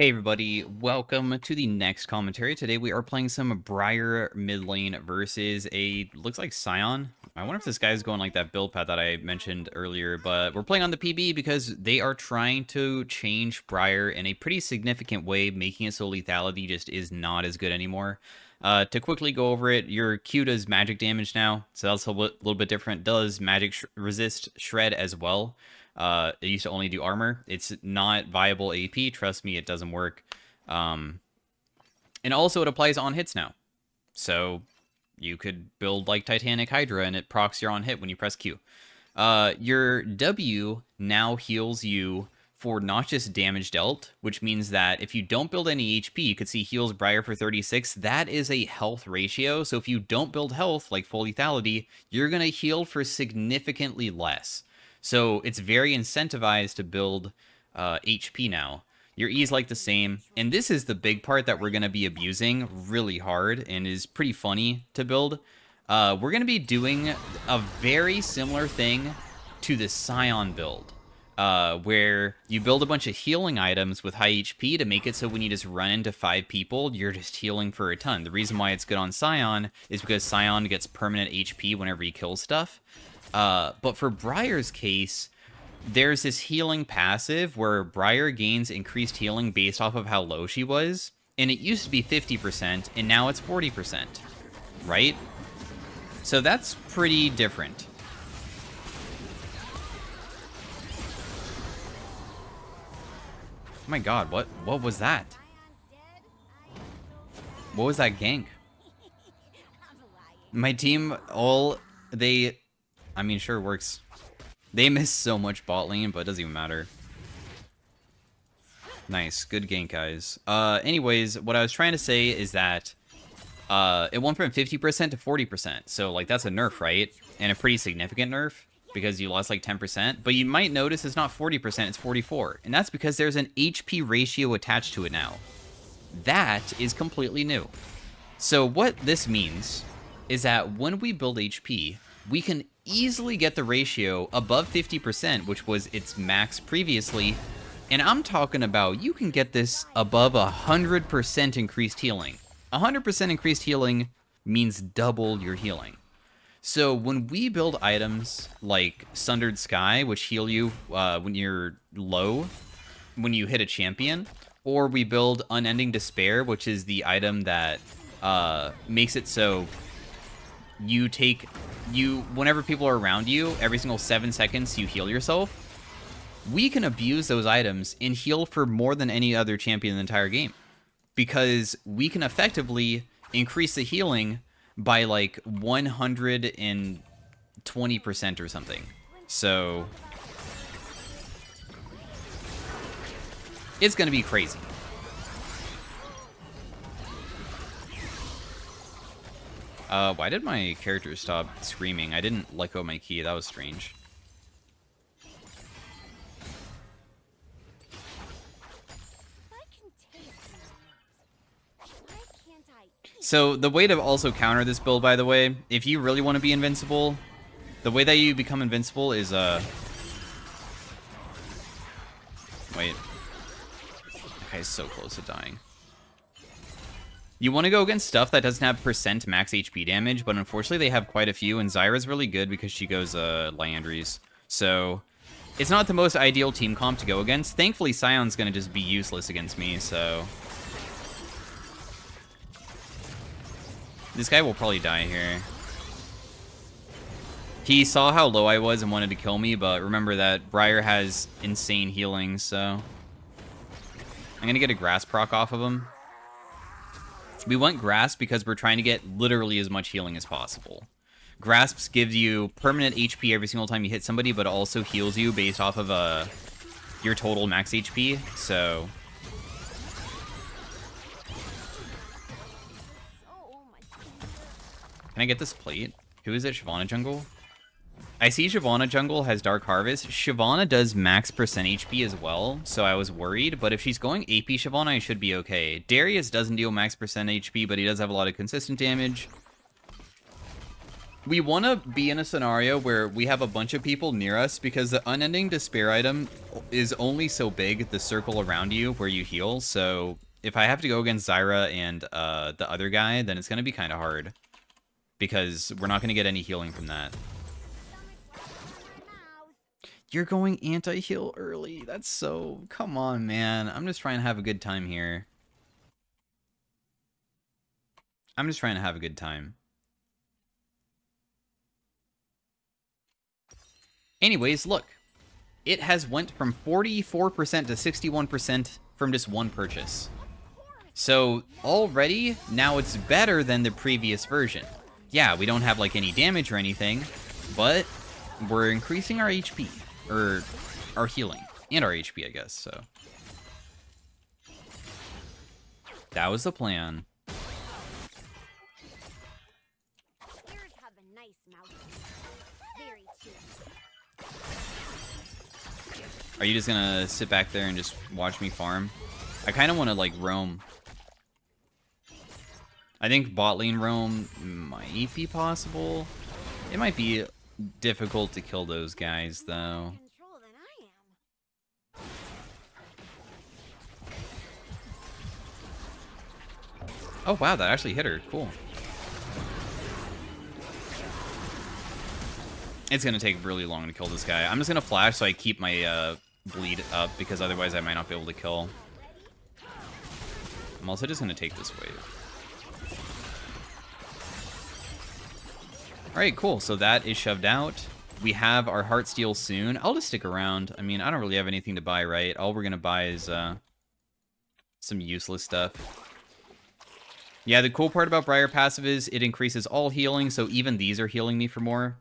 Hey everybody, welcome to the next commentary. Today we are playing some Briar mid lane versus a, looks like Sion. I wonder if this guy's going like that build path that I mentioned earlier, but we're playing on the PBE because they are trying to change Briar in a pretty significant way, making it so lethality just is not as good anymore. To quickly go over it, your Q does magic damage now, so that's a little bit different. Does magic resist shred as well. It used to only do armor. It's not viable AP. Trust me, it doesn't work. And also it applies on hits now. So you could build like Titanic Hydra and it procs your on hit when you press Q. Your W now heals you for not just damage dealt, which means that if you don't build any HP, you could see heals Briar for 36. That is a health ratio. So if you don't build health, like full lethality, you're going to heal for significantly less. So it's very incentivized to build HP now. Your E is like the same. And this is the big part that we're going to be abusing really hard and is pretty funny to build. We're going to be doing a very similar thing to the Sion build, where you build a bunch of healing items with high HP to make it so when you just run into 5 people, you're just healing for a ton. The reason why it's good on Sion is because Sion gets permanent HP whenever he kills stuff. But for Briar's case, there's this healing passive where Briar gains increased healing based off of how low she was, and it used to be 50%, and now it's 40%, right? So that's pretty different. Oh my god, what was that? What was that gank? My team, I mean, sure it works. They miss so much bot lane, but it doesn't even matter. Nice, good gank, guys. Anyways, what I was trying to say is that it went from 50% to 40%. So, like, that's a nerf, right? And a pretty significant nerf because you lost, like, 10%. But you might notice it's not 40%, it's 44. And that's because there's an HP ratio attached to it now. That is completely new. So, what this means is that when we build HP, we can easily get the ratio above 50%, which was its max previously. And I'm talking about you can get this above 100% increased healing. 100% increased healing means double your healing. So when we build items like Sundered Sky, which heal you when you're low, when you hit a champion, or we build Unending Despair, which is the item that makes it so you take... whenever people are around you, every single 7 seconds you heal yourself. We can abuse those items and heal for more than any other champion in the entire game, because we can effectively increase the healing by like 120% or something. So it's gonna be crazy. Why did my character stop screaming? I didn't let go of my key. That was strange. So the way to also counter this build, by the way, if you really want to be invincible, the way that you become invincible is, wait. That guy's so close to dying. You want to go against stuff that doesn't have percent max HP damage, but unfortunately they have quite a few, and Zyra's really good because she goes Liandry's. So it's not the most ideal team comp to go against. Thankfully, Sion's going to just be useless against me, so... This guy will probably die here. He saw how low I was and wanted to kill me, but remember that Briar has insane healing, so... I'm going to get a Grasp proc off of him. We want Grasp because we're trying to get literally as much healing as possible. Grasps gives you permanent HP every single time you hit somebody, but also heals you based off of your total max HP, so... Can I get this plate? Who is it? Shyvana jungle? I see Shyvana jungle has Dark Harvest. Shyvana does max percent HP as well, so I was worried. But if she's going AP Shyvana, I should be okay. Darius doesn't deal max percent HP, but he does have a lot of consistent damage. We want to be in a scenario where we have a bunch of people near us, because the Unending Despair item is only so big, the circle around you where you heal. So if I have to go against Zyra and the other guy, then it's going to be kind of hard, because we're not going to get any healing from that. You're going anti-heal early. That's so... Come on, man. I'm just trying to have a good time here. I'm just trying to have a good time. Anyways, look. It has went from 44% to 61% from just one purchase. So already, now it's better than the previous version. Yeah, we don't have like any damage or anything, but we're increasing our HP. Or our healing. And our HP, I guess, so. That was the plan. Are you just gonna sit back there and just watch me farm? I kind of want to, like, roam. I think bot lane roam might be possible. It might be difficult to kill those guys, though. Oh, wow, that actually hit her. Cool. It's going to take really long to kill this guy. I'm just going to flash so I keep my bleed up, because otherwise I might not be able to kill. I'm also just going to take this wave. Alright, cool. So that is shoved out. We have our Heartsteel soon. I'll just stick around. I mean, I don't really have anything to buy, right? All we're going to buy is some useless stuff. Yeah, the cool part about Briar passive is it increases all healing, so even these are healing me for more.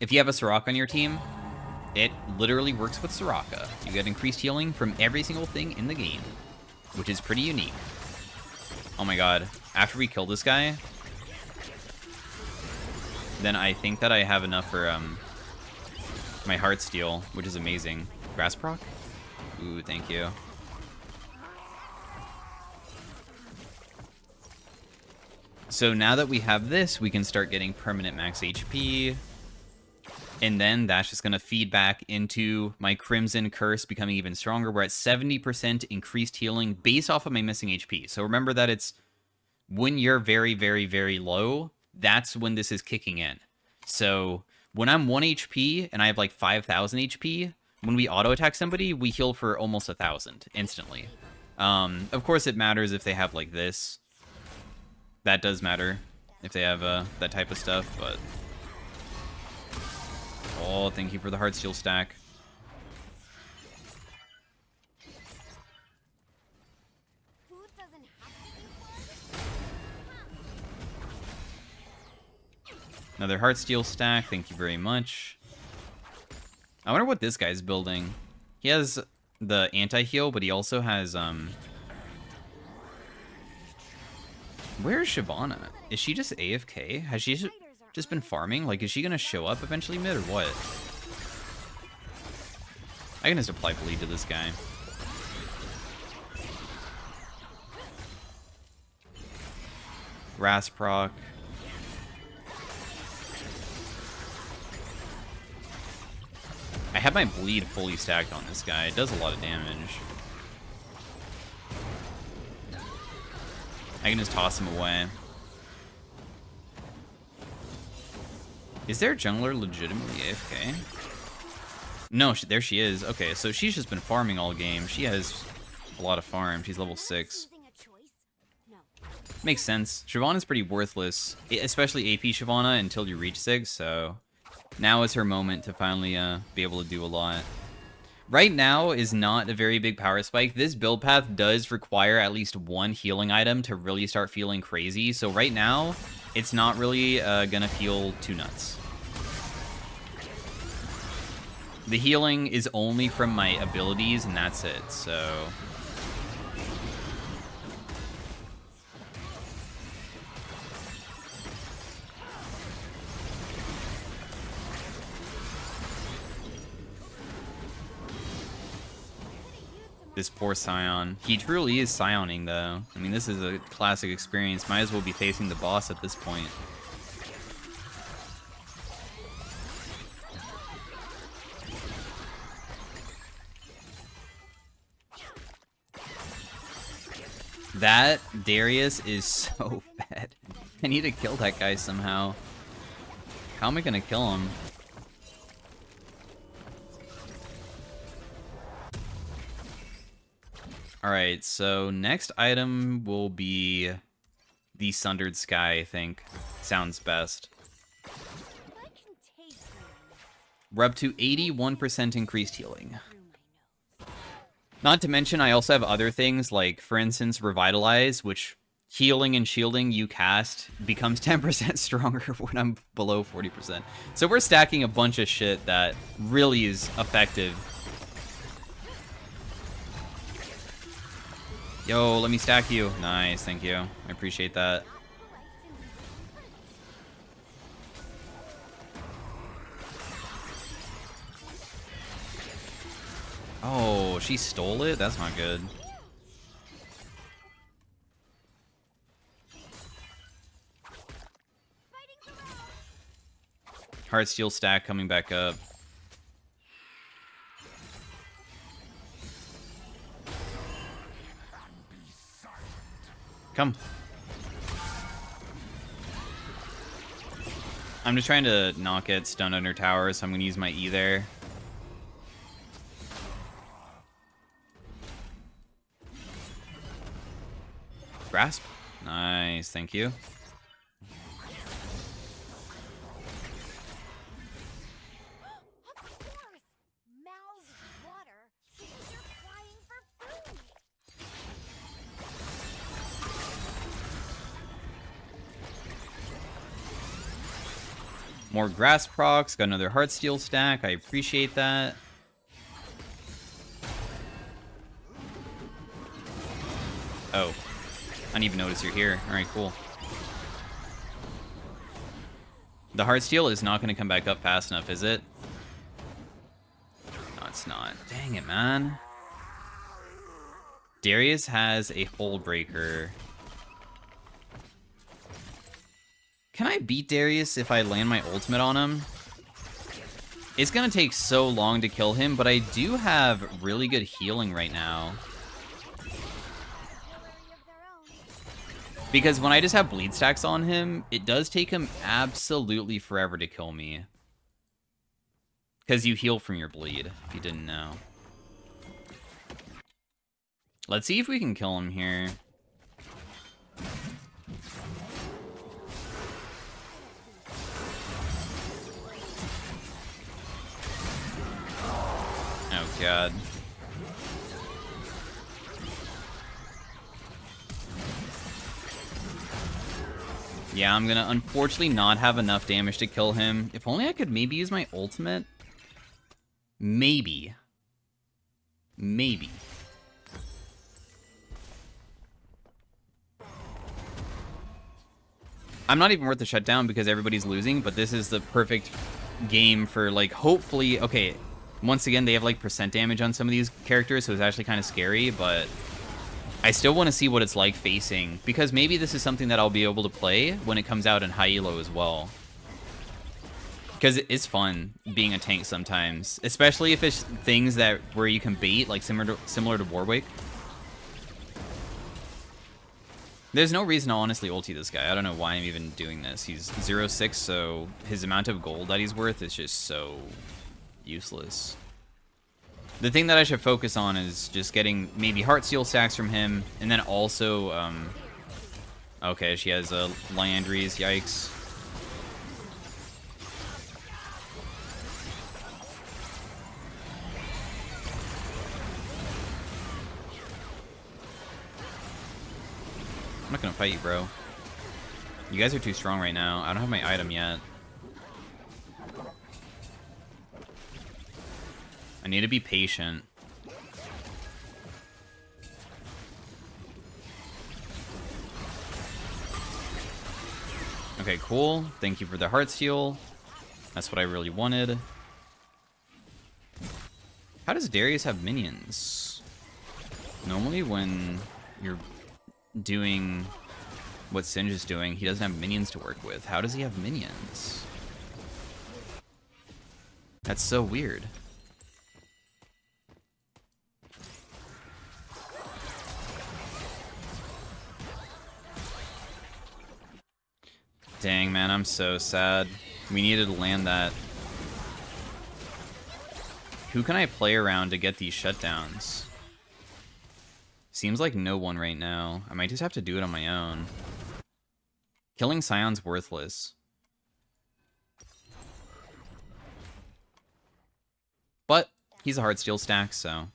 If you have a Soraka on your team, it literally works with Soraka. You get increased healing from every single thing in the game, which is pretty unique. Oh my god. After we kill this guy... then I think that I have enough for my Heartsteel, which is amazing. Grasp proc? Ooh, thank you. So now that we have this, we can start getting permanent max HP. And then that's just going to feed back into my Crimson Curse becoming even stronger. We're at 70% increased healing based off of my missing HP. So remember that it's when you're very, very, very low... that's when this is kicking in. So when I'm 1 HP and I have like 5,000 HP, when we auto attack somebody, we heal for almost 1,000 instantly. Of course, it matters if they have like this. That does matter if they have that type of stuff. But oh, thank you for the Heartsteel stack. Another Heartsteel stack, thank you very much. I wonder what this guy's building. He has the anti-heal, but he also has, where's Shyvana? Is she just AFK? Has she just been farming? Like, is she gonna show up eventually mid or what? I can just apply bleed to this guy. Grass proc. I have my bleed fully stacked on this guy. It does a lot of damage. I can just toss him away. Is there a jungler legitimately AFK? No, there she is. Okay, so she's just been farming all game. She has a lot of farm. She's level 6. Makes sense. Shyvana's pretty worthless, especially AP Shyvana until you reach 6, so... now is her moment to finally be able to do a lot. Right now is not a very big power spike. This build path does require at least one healing item to really start feeling crazy. So right now, it's not really gonna feel too nuts. The healing is only from my abilities and that's it, so... this poor Sion. He truly is Sioning, though. I mean, this is a classic experience. Might as well be facing the boss at this point. That Darius is so bad. I need to kill that guy somehow. How am I gonna kill him? Alright, so next item will be the Sundered Sky, I think. Sounds best. We're up to 81% increased healing. Not to mention, I also have other things, like, for instance, Revitalize, which healing and shielding you cast becomes 10% stronger when I'm below 40%. So we're stacking a bunch of shit that really is effective. Yo, let me stack you. Nice, thank you. I appreciate that. Oh, she stole it? That's not good. Heartsteel stack coming back up. Come. I'm just trying to not get stunned under tower, so I'm going to use my E there. Grasp. Nice, thank you. More Grasp procs, got another Heartsteel stack, I appreciate that. Oh. I didn't even notice you're here. Alright, cool. The Heartsteel is not going to come back up fast enough, is it? No, it's not. Dang it, man. Darius has a Hullbreaker. Can I beat Darius if I land my ultimate on him? It's going to take so long to kill him, but I do have really good healing right now. Because when I just have bleed stacks on him, it does take him absolutely forever to kill me. Because you heal from your bleed, if you didn't know. Let's see if we can kill him here. Oh god. Yeah, I'm gonna unfortunately not have enough damage to kill him. If only I could maybe use my ultimate. Maybe. Maybe. I'm not even worth the shutdown because everybody's losing, but this is the perfect game for, like, hopefully... Okay, once again, they have, like, percent damage on some of these characters, so it's actually kind of scary, but... I still want to see what it's like facing, because maybe this is something that I'll be able to play when it comes out in high elo as well. Because it's fun being a tank sometimes, especially if it's things that where you can bait, like similar to Warwick. There's no reason I'll honestly ulti this guy. I don't know why I'm even doing this. He's 0-6, so his amount of gold that he's worth is just so useless. The thing that I should focus on is just getting maybe Heartsteel stacks from him, and then also, okay, she has a Liandry's, yikes. I'm not gonna fight you, bro. You guys are too strong right now. I don't have my item yet. I need to be patient. Okay, cool. Thank you for the Heartsteel. That's what I really wanted. How does Darius have minions? Normally when you're doing what Singe is doing, he doesn't have minions to work with. How does he have minions? That's so weird. Dang, man, I'm so sad. We needed to land that. Who can I play around to get these shutdowns? Seems like no one right now. I might just have to do it on my own. Killing Scion's worthless. But he's a Heartsteel stack, so...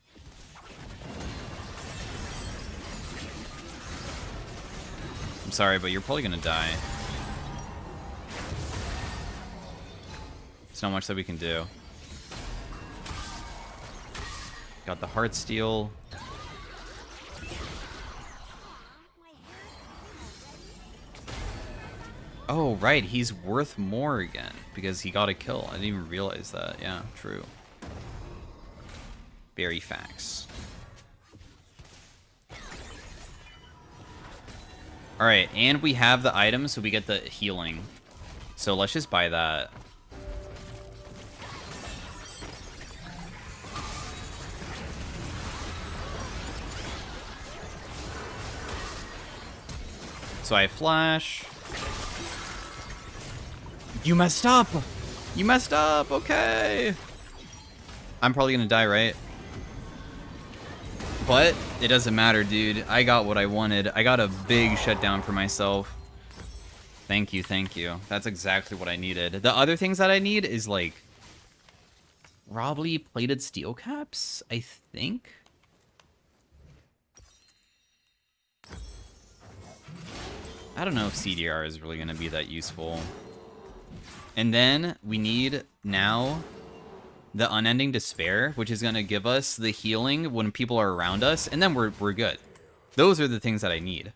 I'm sorry, but you're probably gonna die. There's not much that we can do. Got the Heartsteel. Oh, right, he's worth more again, because he got a kill. I didn't even realize that. Yeah, true. Very facts. Alright, and we have the item, so we get the healing. So let's just buy that. So I flash. You messed up! You messed up! Okay! I'm probably gonna die, right? But it doesn't matter, dude. I got what I wanted. I got a big shutdown for myself. Thank you, thank you. That's exactly what I needed. The other things that I need is, like, probably plated steel caps, I think? I don't know if CDR is really gonna be that useful. And then we need now the Unending Despair, which is going to give us the healing when people are around us, and then we're good. Those are the things that I need.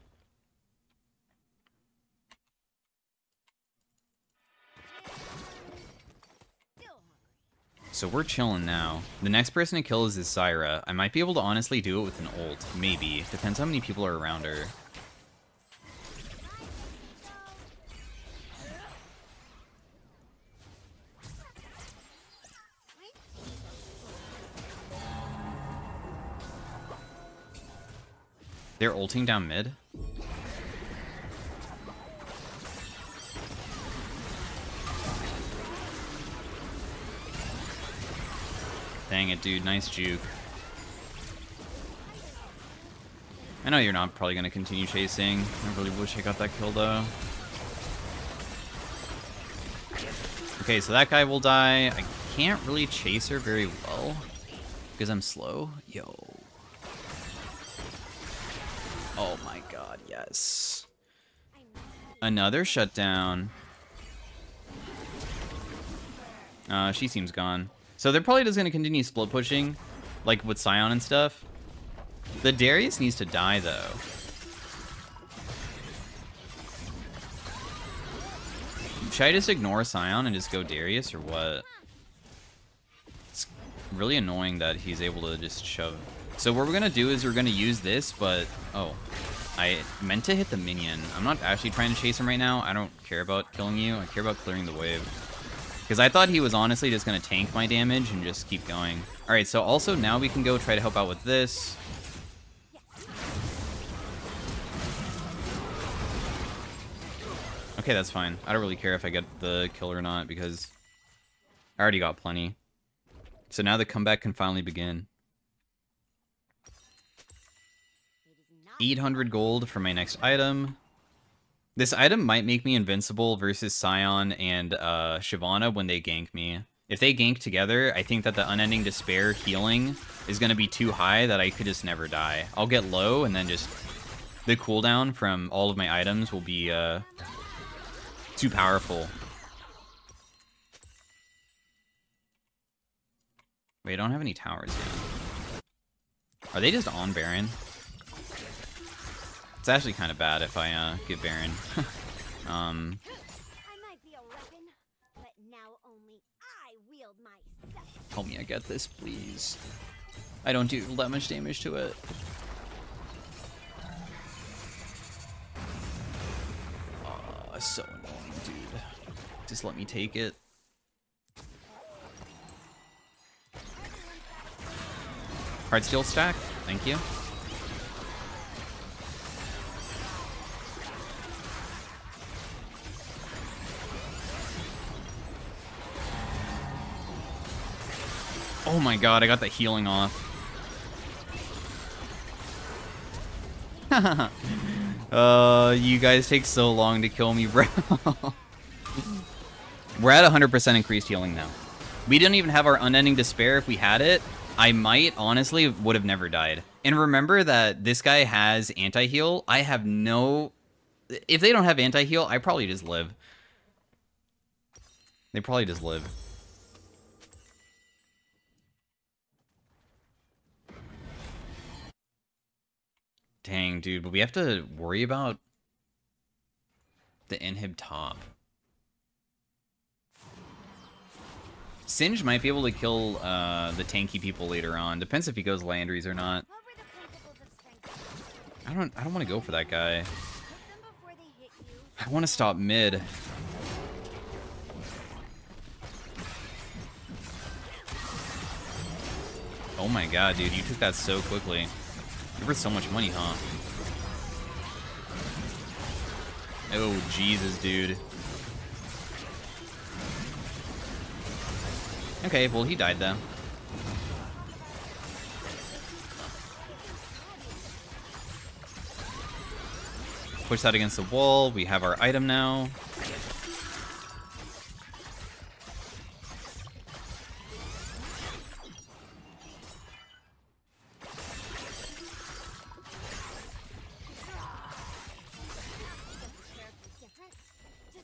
So we're chilling now. The next person to kill is Zyra. I might be able to honestly do it with an ult, maybe. Depends how many people are around her. They're ulting down mid. Dang it, dude. Nice juke. I know you're not probably going to continue chasing. I really wish I got that kill, though. Okay, so that guy will die. I can't really chase her very well because I'm slow. Yo. Oh my god, yes. Another shutdown. She seems gone. So they're probably just going to continue split pushing, like with Sion and stuff. The Darius needs to die, though. Should I just ignore Sion and just go Darius, or what? It's really annoying that he's able to just shove... So what we're going to do is we're going to use this, but... Oh, I meant to hit the minion. I'm not actually trying to chase him right now. I don't care about killing you. I care about clearing the wave. Because I thought he was honestly just going to tank my damage and just keep going. All right, so also now we can go try to help out with this. Okay, that's fine. I don't really care if I get the kill or not because I already got plenty. So now the comeback can finally begin. 800 gold for my next item. This item might make me invincible versus Sion and Shyvana when they gank me. If they gank together, I think that the Unending Despair healing is going to be too high that I could just never die. I'll get low and then just the cooldown from all of my items will be too powerful. Wait, I don't have any towers yet. Are they just on Baron? It's actually kind of bad if I get Baron. Help me, I get this, please. I don't do that much damage to it. Oh, so annoying, dude. Just let me take it. Heartsteel stack, thank you. Oh my god, I got the healing off. You guys take so long to kill me, bro. We're at 100% increased healing now. We didn't even have our Unending Despair. If we had it, I might, honestly, would have never died. And remember that this guy has anti-heal. I have no... If they don't have anti-heal, I probably just live. They probably just live. Dang, dude, but we have to worry about the inhib top. Singe might be able to kill the tanky people later on. Depends if he goes Liandry's or not. I don't want to go for that guy. I want to stop mid. Oh my god, dude, you took that so quickly. You're worth so much money, huh? Oh, Jesus, dude. Okay, well, he died, though. Push that against the wall. We have our item now.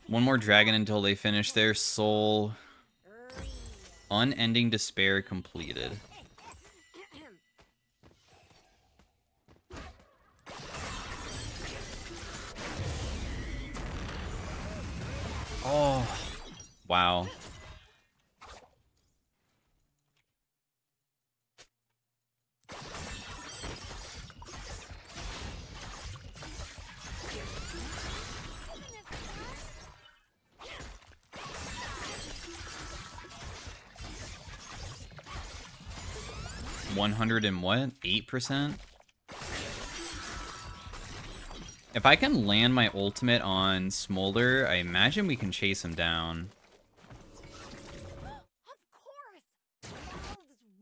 One more dragon until they finish their soul. Unending Despair completed. Oh, wow. And what? 8%? If I can land my ultimate on Smolder, I imagine we can chase him down. Of course.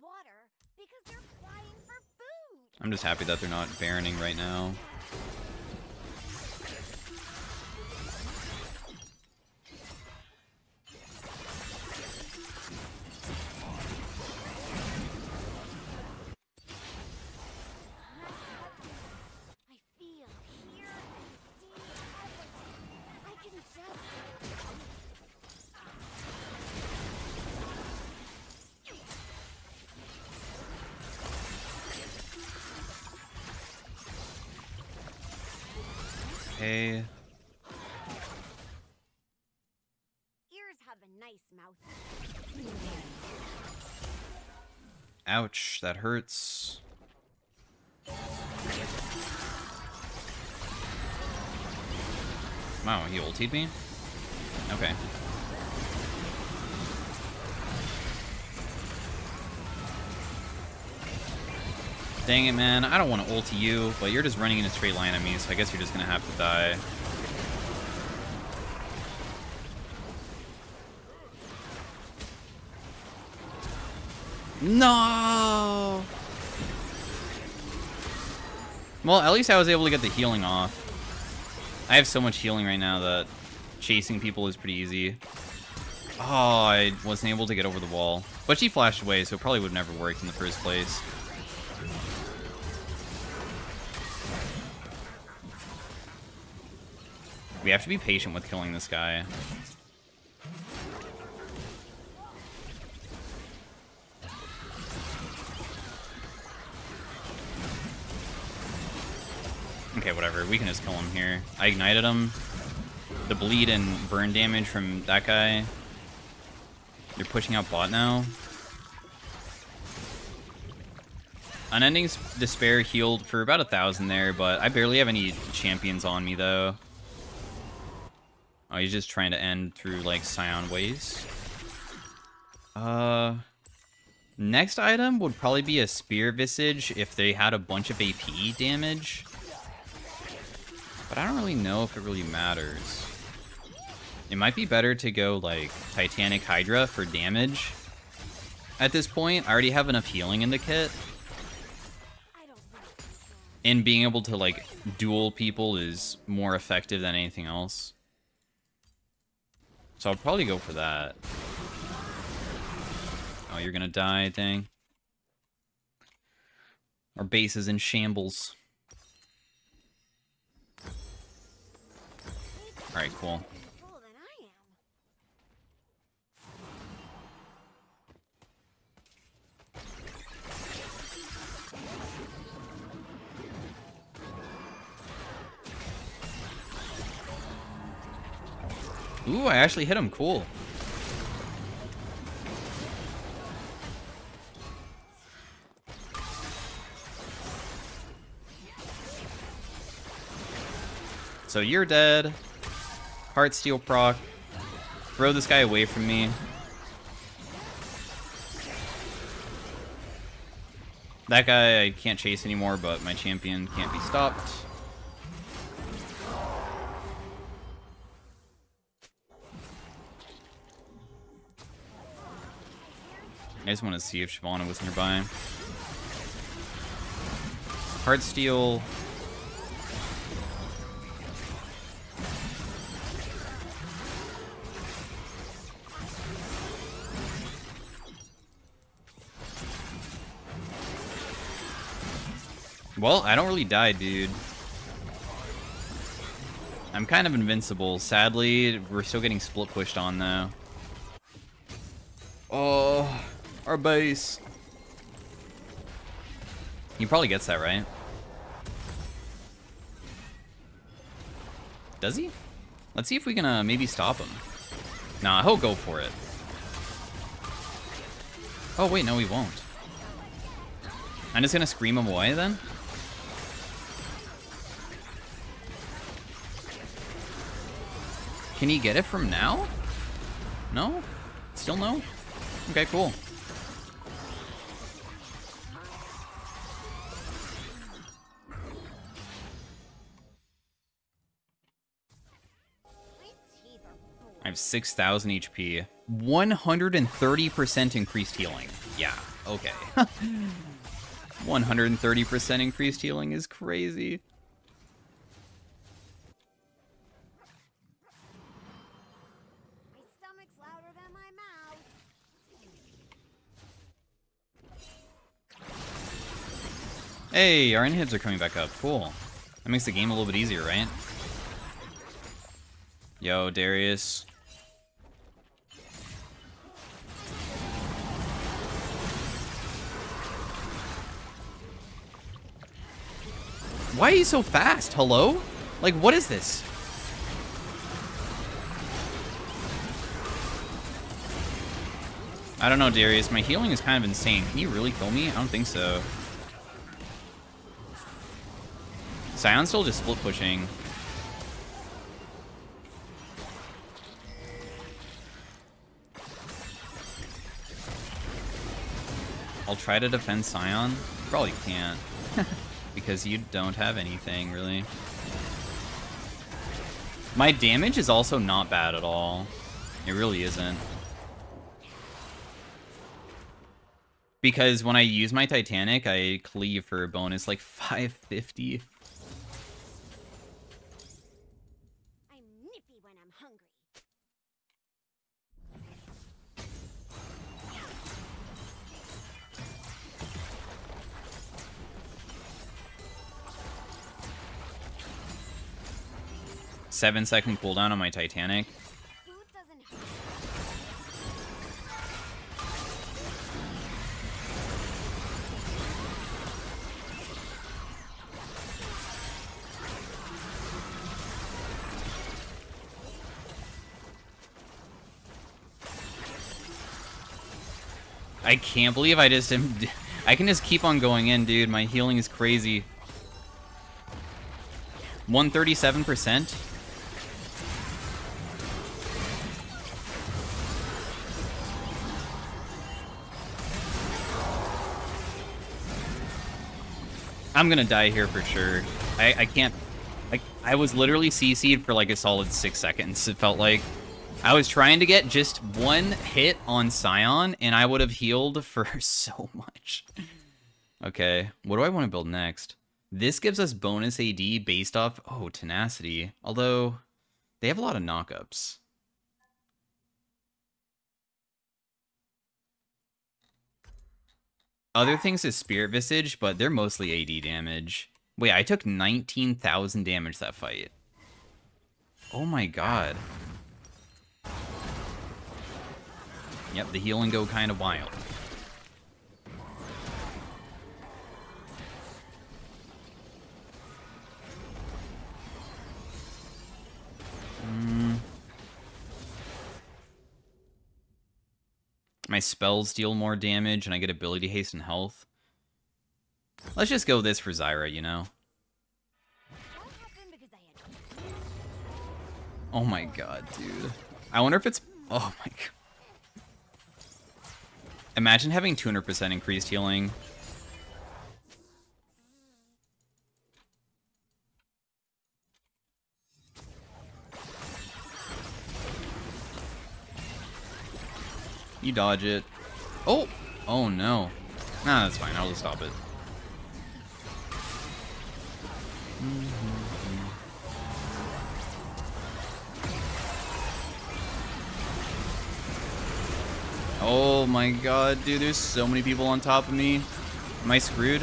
Water because they're flying for food. I'm just happy that they're not Baroning right now. Ears have a nice mouth. Ouch, that hurts. Wow, he ultied me? Okay. Dang it, man. I don't want to ult you, but you're just running in a straight line at me, so I guess you're just going to have to die. No! Well, at least I was able to get the healing off. I have so much healing right now that chasing people is pretty easy. Oh, I wasn't able to get over the wall. But she flashed away, so it probably would have never worked in the first place. We have to be patient with killing this guy. Okay, whatever. We can just kill him here. I ignited him. The bleed and burn damage from that guy. You're pushing out bot now. Unending Despair healed for about 1,000 there, but I barely have any champions on me, though. Oh, he's just trying to end through, like, Sion ways. Next item would probably be a Spirit Visage if they had a bunch of AP damage. But I don't really know if it really matters. It might be better to go, like, Titanic Hydra for damage. at this point. I already have enough healing in the kit. And being able to, like, duel people is more effective than anything else. So I'll probably go for that. Oh, you're gonna die, dang. Our base is in shambles. Alright, cool. Ooh, I actually hit him. Cool. So you're dead. Heartsteel proc. Throw this guy away from me. That guy I can't chase anymore, but my champion can't be stopped. I just want to see if Shyvana was nearby. Heartsteel. Well, I don't really die, dude. I'm kind of invincible. Sadly, we're still getting split pushed on, though. Oh... our base. He probably gets that, right? Does he? Let's see if we can maybe stop him. Nah, he'll go for it. Oh, wait, no, he won't. I'm just gonna scream him away, then? Can he get it from now? No? Still no? Okay, cool. I have 6,000 HP. 130% increased healing. Yeah, okay. 130% increased healing is crazy. My stomach's louder than my mouth. Hey, our inhibs are coming back up. Cool. That makes the game a little bit easier, right? Yo, Darius. Why are you so fast? Hello? Like, what is this? I don't know, Darius. My healing is kind of insane. Can you really kill me? I don't think so. Sion's still just split pushing. I'll try to defend Sion. Probably can't. Because you don't have anything, really. My damage is also not bad at all. It really isn't. Because when I use my Titanic, I cleave for a bonus like 550. I'm nippy when I'm hungry. Seven-second cooldown on my Titanic. I can't believe I just am... I can just keep on going in, dude. My healing is crazy. 137%. I'm gonna die here for sure. I can't. Like, I was literally CC'd for like a solid 6 seconds. It felt like I was trying to get just one hit on Sion, and I would have healed for so much. Okay, what do I want to build next? This gives us bonus AD based off... Oh, Tenacity. Although, they have a lot of knockups. Other things is Spirit Visage, but they're mostly AD damage. Wait, I took 19,000 damage that fight. Oh my god. Yep, the heal and go kind of wild. My spells deal more damage, and I get ability haste and health. Let's just go this for Zyra, you know? Oh my god, dude. I wonder if it's... Oh my god. Imagine having 200% increased healing. You dodge it. Oh! Oh no. Nah, that's fine. I'll just stop it. Oh my god, dude. There's so many people on top of me. Am I screwed?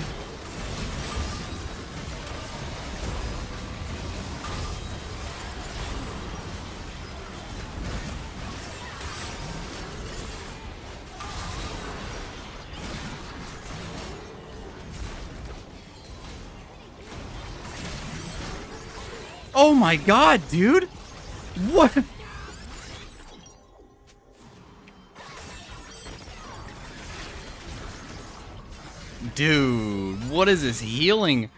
Oh my god, dude! What? Dude, what is this healing?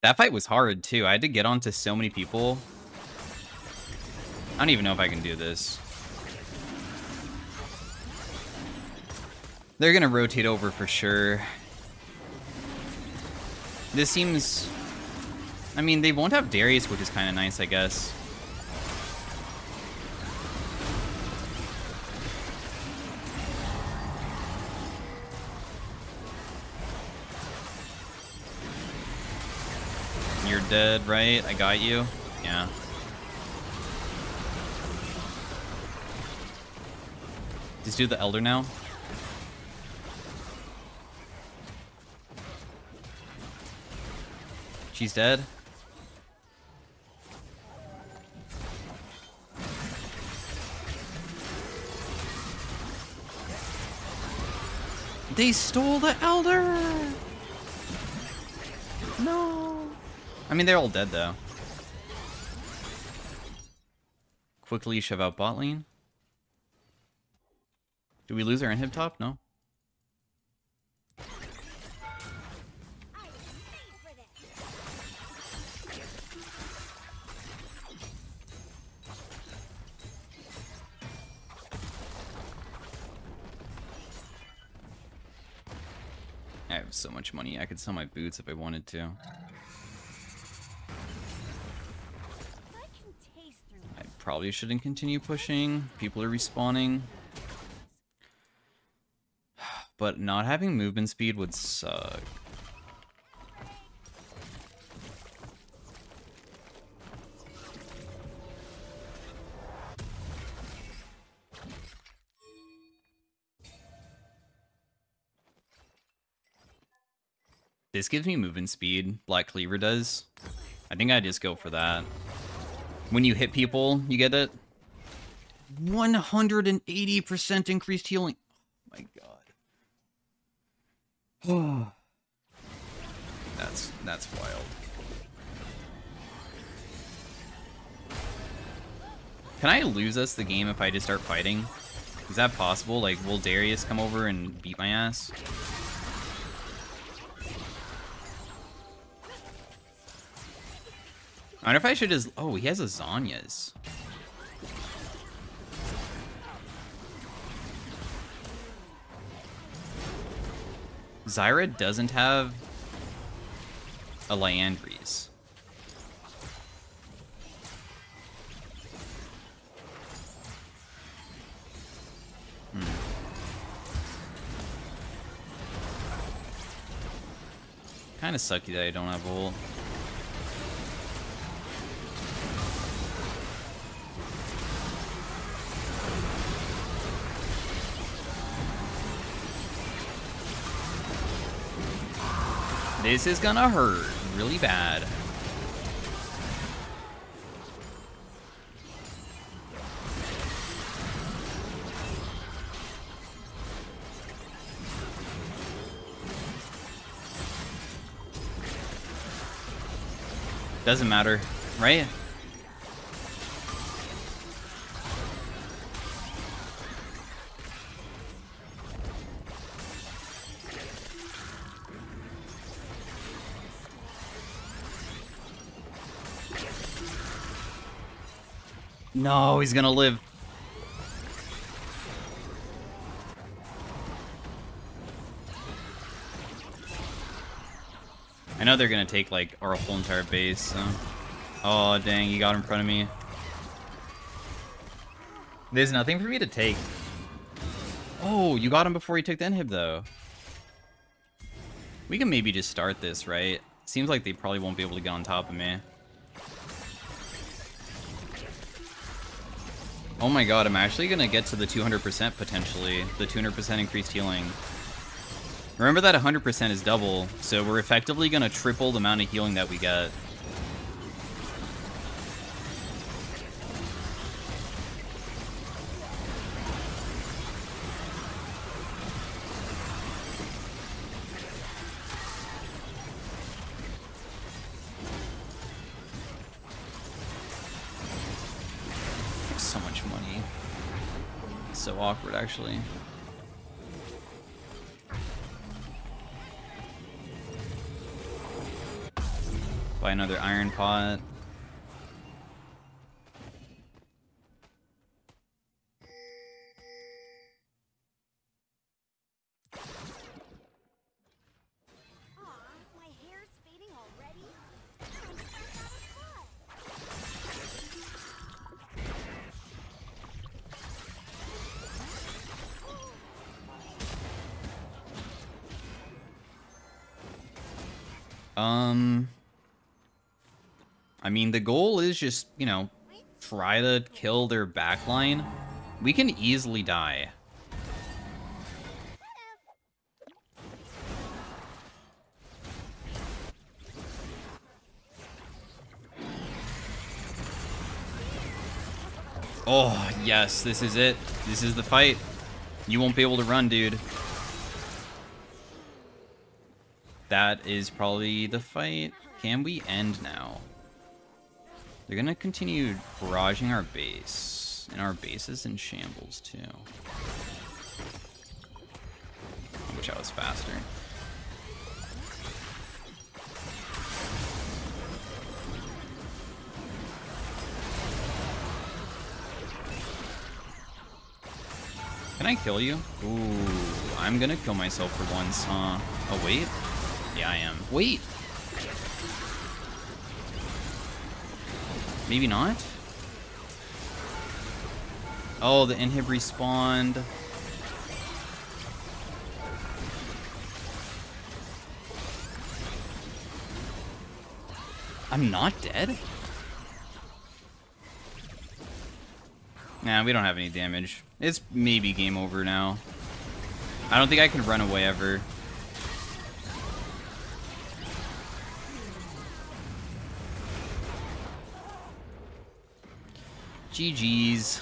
That fight was hard, too. I had to get onto so many people. I don't even know if I can do this. They're gonna rotate over for sure. This seems... I mean, they won't have Darius, which is kind of nice, I guess. Dead, right? I got you. Yeah. Just do the Elder now. She's dead. They stole the Elder! No! I mean, they're all dead, though. Quickly shove out bot lane. Do we lose our inhib top? No. I have so much money. I could sell my boots if I wanted to. Probably shouldn't continue pushing. People are respawning. But not having movement speed would suck. This gives me movement speed. Black Cleaver does. I think I just go for that. When you hit people, you get it. 180% increased healing. Oh my god. That's wild. Can I lose us the game if I just start fighting? Is that possible? Like, will Darius come over and beat my ass? I wonder if I should just... Oh, he has a Zhonya's. Zyra doesn't have a Liandry's. Kind of sucky that I don't have ult. This is gonna hurt really bad. Doesn't matter, right? No, he's gonna live. I know they're gonna take like our whole entire base, so. Oh dang, he got in front of me. There's nothing for me to take. Oh, you got him before he took the inhib though. We can maybe just start this, right? Seems like they probably won't be able to get on top of me. Oh my god, I'm actually gonna get to the 200% potentially. The 200% increased healing. Remember that 100% is double, so we're effectively gonna triple the amount of healing that we get. Awkward, actually. Buy another iron pot. Aww, my hair's fading already. I mean, the goal is just, you know, try to kill their backline. We can easily die. Oh, yes, this is it. This is the fight. You won't be able to run, dude. That is probably the fight. Can we end now? They're gonna continue barraging our base. And our base is in shambles too. I wish I was faster. Can I kill you? Ooh, I'm gonna kill myself for once, huh? Oh wait. Yeah, I am. Wait! Maybe not? Oh, the inhib respawned. I'm not dead? Nah, we don't have any damage. It's maybe game over now. I don't think I can run away ever. GG's.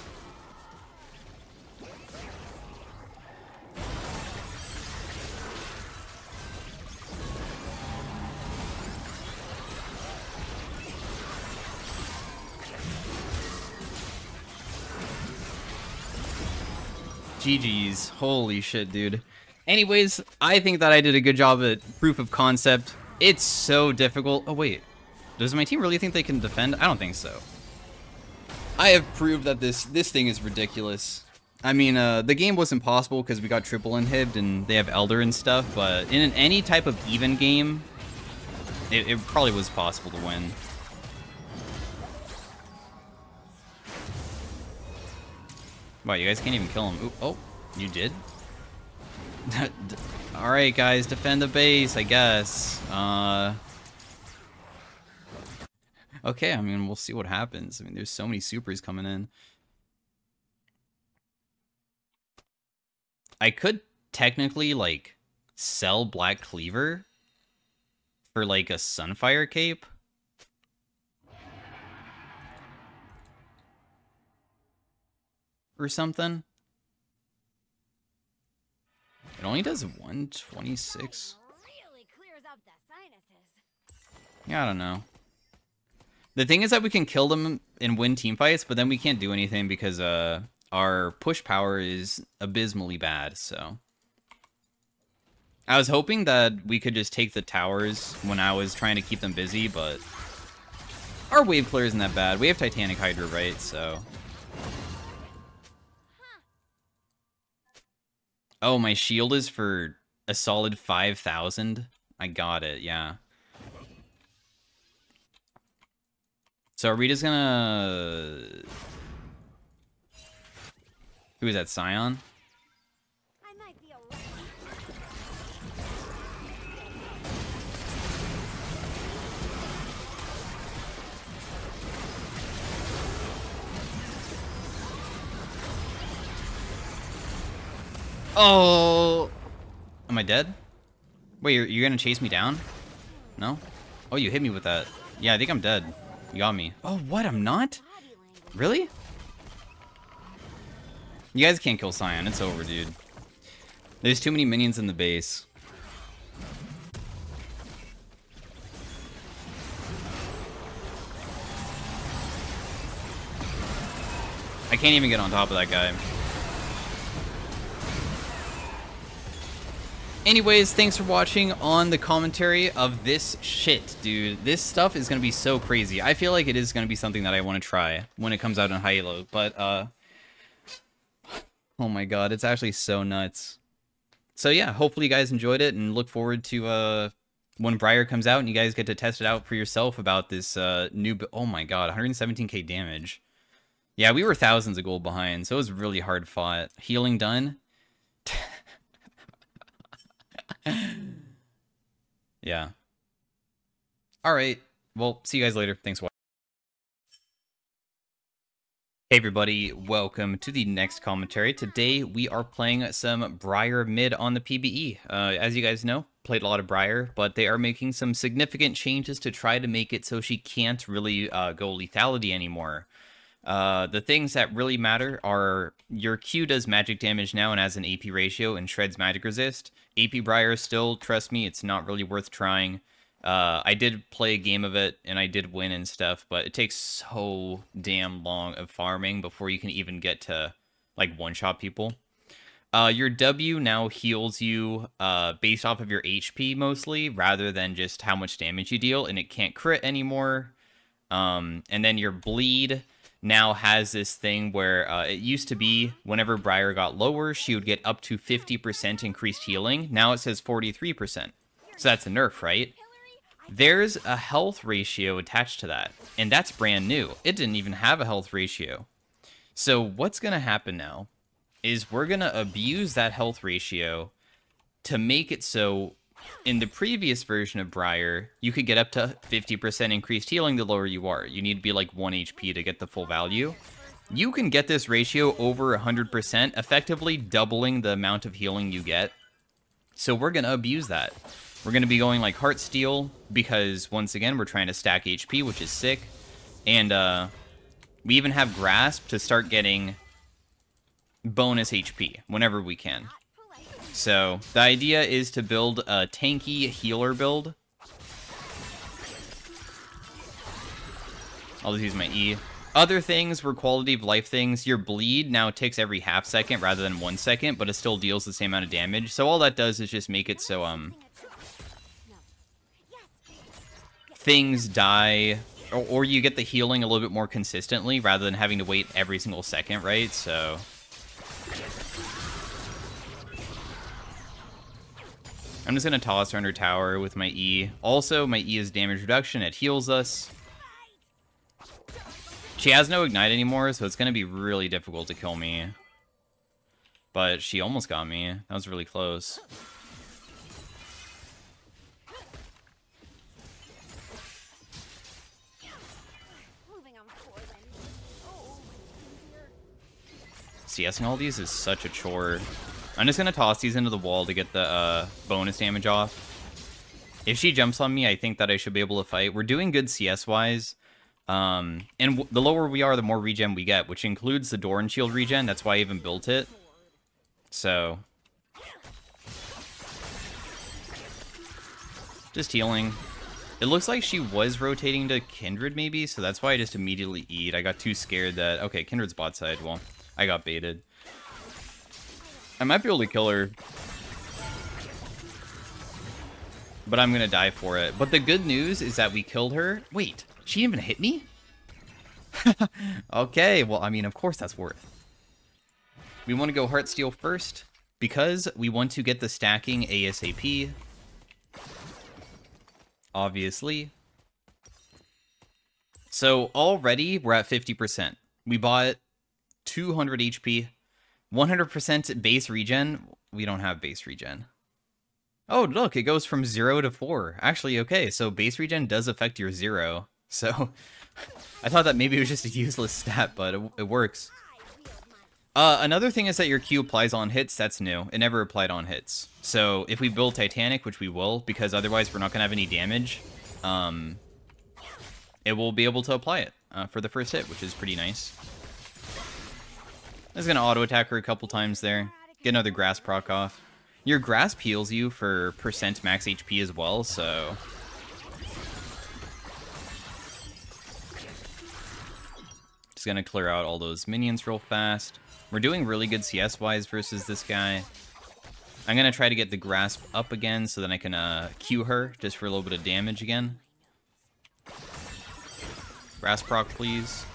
GG's. Holy shit, dude. Anyways, I think that I did a good job at proof of concept. It's so difficult. Oh, wait. Does my team really think they can defend? I don't think so. I have proved that this thing is ridiculous. I mean, the game was impossible because we got triple inhibed and they have Elder and stuff, but in any type of even game, it probably was possible to win. Wow, you guys can't even kill him. Ooh, oh, you did? Alright guys, defend the base, I guess. Okay, I mean, we'll see what happens. I mean, there's so many supers coming in. I could technically, like, sell Black Cleaver for, like, a Sunfire Cape. Or something. It only does 126. Yeah, I don't know. The thing is that we can kill them and win team fights, but then we can't do anything because our push power is abysmally bad. So I was hoping that we could just take the towers when I was trying to keep them busy, but our wave clear isn't that bad. We have Titanic Hydra, right? So. Oh, my shield is for a solid 5,000. I got it, yeah. So are we just gonna... Who is that, Sion? Oh, am I dead? Wait, you're gonna chase me down? No? Oh, you hit me with that. Yeah, I think I'm dead. You got me. Oh, what? I'm not? Really? You guys can't kill Sion. It's over, dude. There's too many minions in the base. I can't even get on top of that guy. Anyways, thanks for watching on the commentary of this shit, dude. This stuff is going to be so crazy. I feel like it is going to be something that I want to try when it comes out on Halo, but, oh my god, it's actually so nuts. So yeah, hopefully you guys enjoyed it and look forward to, when Briar comes out and you guys get to test it out for yourself about this, new, oh my god, 117k damage. Yeah, we were thousands of gold behind, so it was really hard fought. Healing done. Yeah. All right. Well, see you guys later. Thanks for watching. Hey everybody, welcome to the next commentary. Today we are playing some Briar mid on the PBE. As you guys know, played a lot of Briar, but they are making some significant changes to try to make it so she can't really go lethality anymore. The things that really matter are your Q does magic damage now and has an AP ratio and shreds magic resist. AP Briar still, trust me, it's not really worth trying. I did play a game of it and I did win and stuff, but it takes so damn long of farming before you can even get to like one-shot people. Your W now heals you based off of your HP mostly rather than just how much damage you deal, and it can't crit anymore. And then your bleed now has this thing where it used to be whenever Briar got lower, she would get up to 50% increased healing. Now it says 43%. So that's a nerf, right? There's a health ratio attached to that, and that's brand new. It didn't even have a health ratio. So what's going to happen now is we're going to abuse that health ratio to make it so in the previous version of Briar, you could get up to 50% increased healing the lower you are. You need to be like 1 HP to get the full value. You can get this ratio over 100%, effectively doubling the amount of healing you get. So we're going to abuse that. We're going to be going like Heartsteel, because once again, we're trying to stack HP, which is sick. And we even have Grasp to start getting bonus HP whenever we can. So, the idea is to build a tanky healer build. I'll just use my E. Other things were quality of life things. Your bleed now takes every half second rather than 1 second, but it still deals the same amount of damage. So all that does is just make it so things die, or you get the healing a little bit more consistently rather than having to wait every single second, right? So... I'm just going to toss her under tower with my E. Also, my E is damage reduction. It heals us. She has no ignite anymore, so it's going to be really difficult to kill me. But she almost got me. That was really close. CSing all these is such a chore. I'm just going to toss these into the wall to get the bonus damage off. If she jumps on me, I think that I should be able to fight. We're doing good CS-wise. And the lower we are, the more regen we get, which includes the Doran Shield regen. That's why I even built it. So. Just healing. It looks like she was rotating to Kindred, maybe. So that's why I just immediately eat. I got too scared that... Okay, Kindred's bot side. Well, I got baited. I might be able to kill her, but I'm gonna die for it. But the good news is that we killed her. Wait, she didn't even hit me? Okay, well, I mean, of course that's worth. We want to go Heartsteel first because we want to get the stacking ASAP. Obviously. So already we're at 50%. We bought 200 HP. 100% base regen. We don't have base regen. Oh, look, it goes from 0 to 4. Actually, okay, so base regen does affect your 0. So, I thought that maybe it was just a useless stat, but it works. Another thing is that your Q applies on hits. That's new. It never applied on hits. So, if we build Titanic, which we will, because otherwise we're not going to have any damage, it will be able to apply it for the first hit, which is pretty nice. I was going to auto-attack her a couple times there. Get another Grasp proc off. Your Grasp heals you for percent max HP as well, so... Just going to clear out all those minions real fast. We're doing really good CS-wise versus this guy. I'm going to try to get the Grasp up again so then I can Q her just for a little bit of damage again. Grasp proc, please.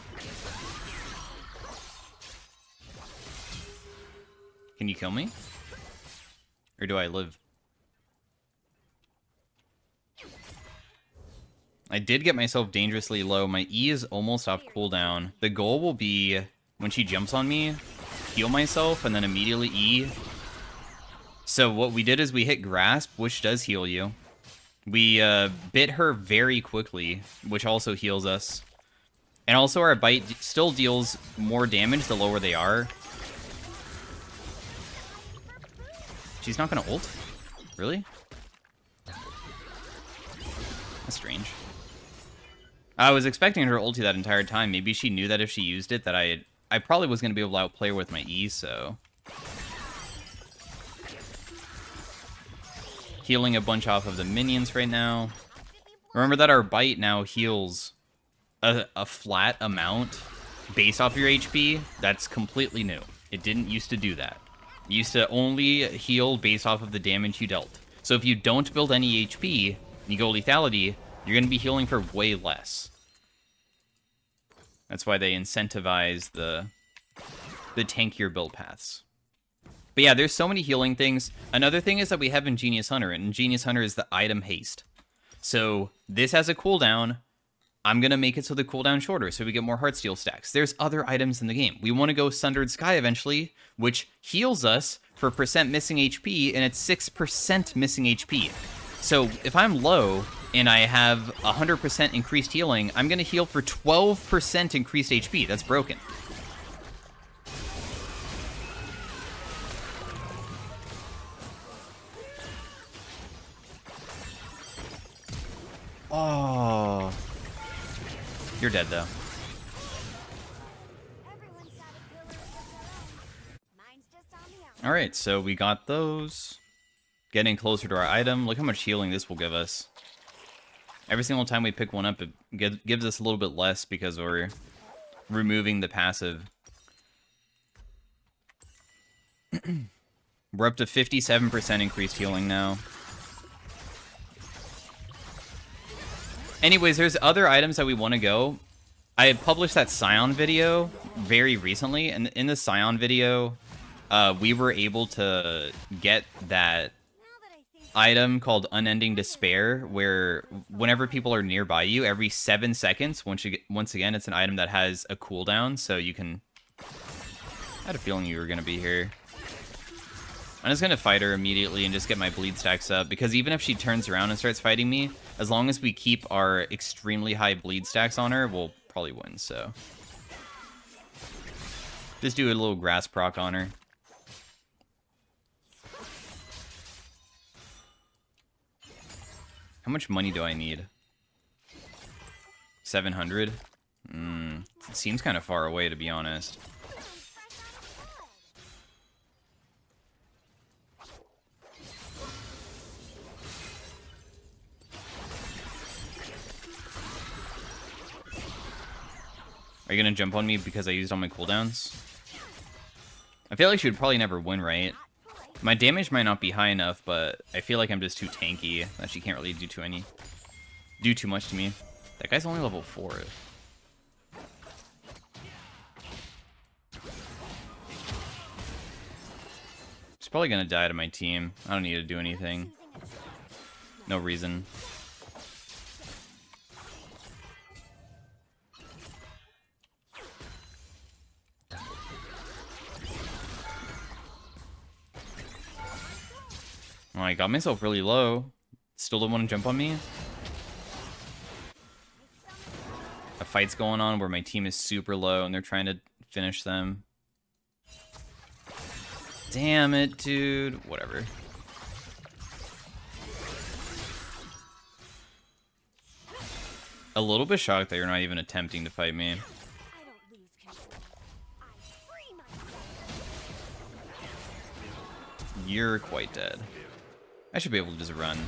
Can you kill me? Or do I live? I did get myself dangerously low. My E is almost off cooldown. The goal will be, when she jumps on me, heal myself and then immediately E. So what we did is we hit Grasp, which does heal you. We bit her very quickly, which also heals us. And also our bite still deals more damage the lower they are. She's not gonna ult? Really? That's strange. I was expecting her to ulti that entire time. Maybe she knew that if she used it that I probably was gonna be able to outplay her with my E, so... Healing a bunch off of the minions right now. Remember that our bite now heals a flat amount based off your HP. That's completely new. It didn't used to do that. Used to only heal based off of the damage you dealt. So if you don't build any HP, and you go lethality, you're going to be healing for way less. That's why they incentivize the tankier build paths. But yeah, there's so many healing things. Another thing is that we have Ingenious Hunter, and Ingenious Hunter is the item haste. So this has a cooldown. I'm going to make it so the cooldown's shorter, so we get more Heartsteel stacks. There's other items in the game. We want to go Sundered Sky eventually, which heals us for percent missing HP, and it's 6% missing HP. So if I'm low and I have 100% increased healing, I'm going to heal for 12% increased HP. That's broken. Oh... You're dead, though. Alright, so we got those. Getting closer to our item. Look how much healing this will give us. Every single time we pick one up, it gives us a little bit less because we're removing the passive. We're up to 57% increased healing now. Anyways, there's other items that we want to go. I published that Sion video very recently, and in the Sion video, we were able to get that item called Unending Despair, where whenever people are nearby you, every 7 seconds, once again, it's an item that has a cooldown, so you can... I had a feeling you were going to be here. I'm just going to fight her immediately and just get my bleed stacks up, because even if she turns around and starts fighting me, as long as we keep our extremely high bleed stacks on her, we'll probably win, so... Just do a little grasp proc on her. How much money do I need? 700? It seems kind of far away, to be honest. Are you gonna jump on me because I used all my cooldowns? I feel like she would probably never win, right? My damage might not be high enough, but I feel like I'm just too tanky that she can't really do too much to me. That guy's only level 4. She's probably gonna die to my team. I don't need to do anything. No reason. Oh, I got myself really low. Still don't want to jump on me. A fight's going on where my team is super low and they're trying to finish them. Damn it, dude. Whatever. A little bit shocked that you're not even attempting to fight me. You're quite dead. I should be able to just run.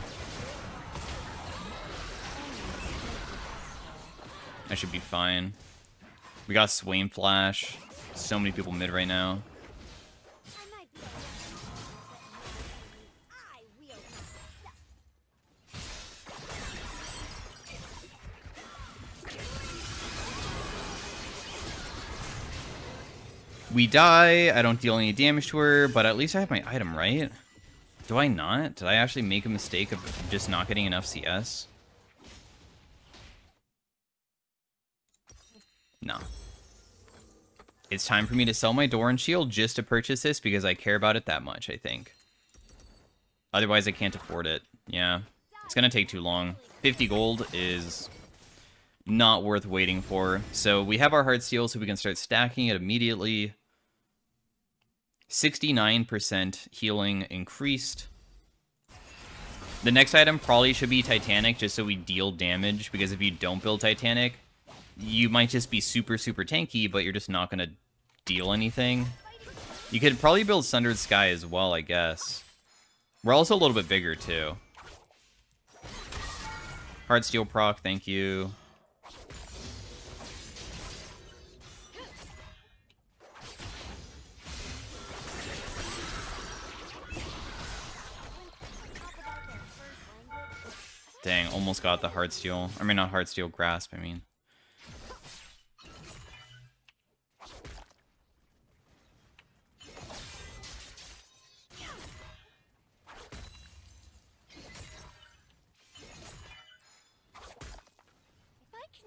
I should be fine. We got Swain Flash. So many people mid right now. We die. I don't deal any damage to her, but at least I have my item, right? Do I not? Did I actually make a mistake of just not getting enough CS? No. It's time for me to sell my door and shield just to purchase this because I care about it that much, I think. Otherwise, I can't afford it. Yeah. It's gonna take too long. 50 gold is not worth waiting for. So we have our Heartsteel, so we can start stacking it immediately. 69% healing increased. The next item probably should be Titanic, just so we deal damage, because if you don't build Titanic, you might just be super, super tanky, but you're just not going to deal anything. You could probably build Sundered Sky as well, I guess. We're also a little bit bigger, too. Heartsteel proc, thank you. Dang, almost got the Heartsteel. I mean, not Heartsteel, Grasp, I mean.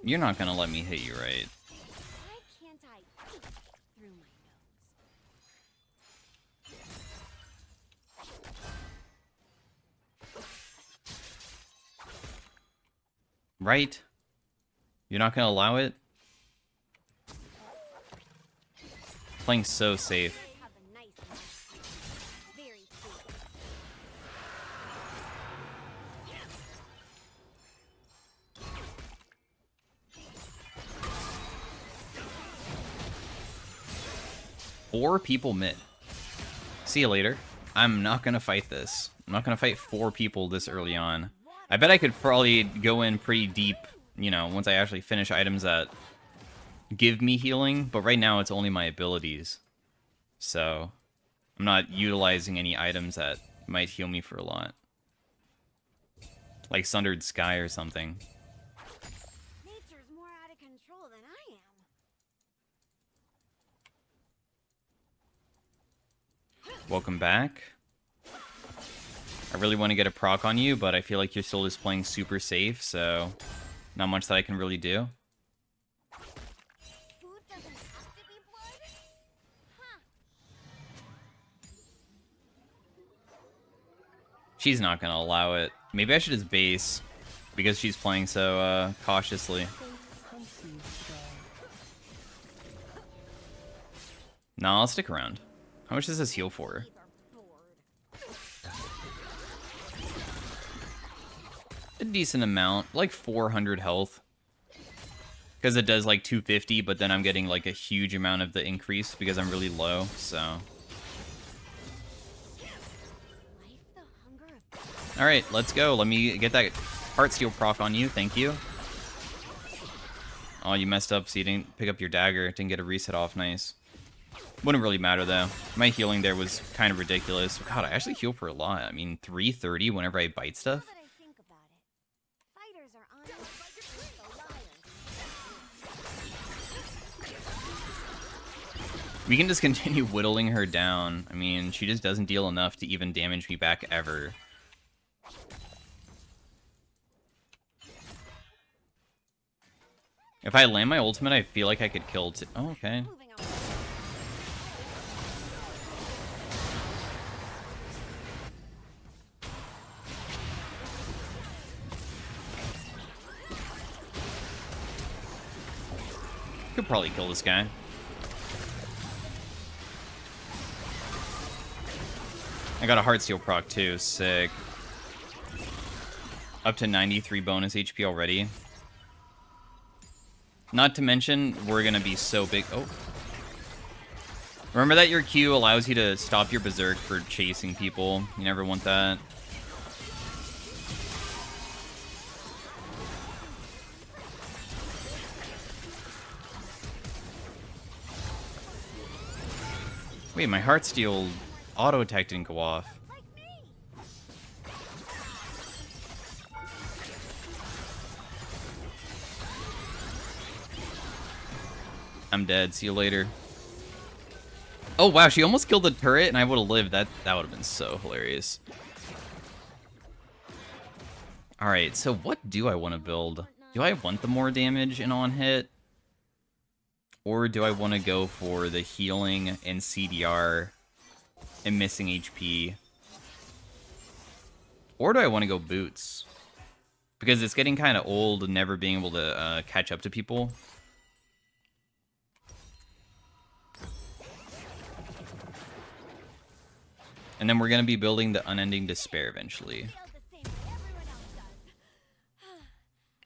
You're not gonna let me hit you, right? Right? You're not gonna allow it? Playing so safe. Four people mid. See you later. I'm not gonna fight this. I'm not gonna fight four people this early on. I bet I could probably go in pretty deep, you know, once I actually finish items that give me healing, but right now it's only my abilities. So, I'm not utilizing any items that might heal me for a lot. Like Sundered Sky or something. Welcome back. I really want to get a proc on you, but I feel like your soul is playing super safe, so not much that I can really do. She's not gonna allow it. Maybe I should just base, because she's playing so cautiously. Nah, I'll stick around. How much does this heal for? A decent amount, like 400 health. Because it does like 250, but then I'm getting like a huge amount of the increase because I'm really low, so. Alright, let's go. Let me get that Heartsteel proc on you, thank you. Oh, you messed up, so you didn't pick up your dagger. Didn't get a reset off, nice. Wouldn't really matter though. My healing there was kind of ridiculous. God, I actually heal for a lot. I mean, 330 whenever I bite stuff. We can just continue whittling her down. I mean, she just doesn't deal enough to even damage me back ever. If I land my ultimate, I feel like I could kill t- Oh, okay. Could probably kill this guy. I got a Heartsteel proc too, sick. Up to 93 bonus HP already. Not to mention, we're gonna be so big. Oh. Remember that your Q allows you to stop your Berserk for chasing people. You never want that. Wait, my Heartsteel auto attack didn't go off. I'm dead. See you later. Oh wow, she almost killed the turret, and I would have lived. That would have been so hilarious. All right, so what do I want to build? Do I want the more damage and on hit? Or do I want to go for the healing and CDR and missing HP? Or do I want to go boots? Because it's getting kind of old and never being able to catch up to people. And then we're going to be building the Unending Despair eventually.